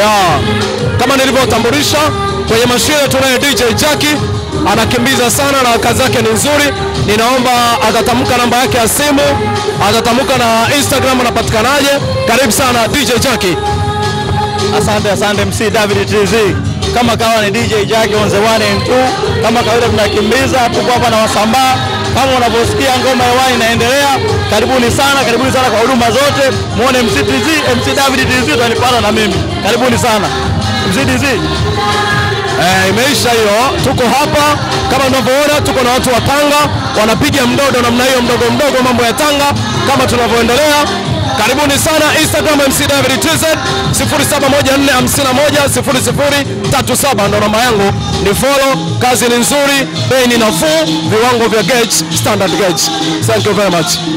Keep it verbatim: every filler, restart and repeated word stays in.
yeah. Kama nilivyotambulisha kwenye mashine tunaye D J Jackie, anakimbiza sana na kazi yake ni nzuri. Ninaomba atatamka namba yake ya simu, atatamka na Instagram anapatikanaje. Karibu sana D J Jackie. Asante asante M C David T Z. Kama kawa ni D J Jackie on the one and two. Kama kawaida tunakimbiza hapo hapa na wasambaa. Kama unaposikia ngoma ya wine inaendelea, karibuni sana, karibuni sana kwa huduma zote. Muone M C D Z, M C David D Z utanipata na mimi. Karibuni sana. M C D Z. Eh, imeisha hiyo. Tuko hapa kama mnavyoona, tuko na watu wa Tanga wanapiga mdodo namna hiyo, mdogo mdogo mambo ya Tanga kama tunavyoendelea. Karibuni sana Instagram M C David T Z zero saba moja nne tano moja sifuri sifuri tatu saba ndio namba yangu. Ni follow, kazi ni nzuri, bei ni nafuu, viwango vya gauge, standard gauge. Thank you very much.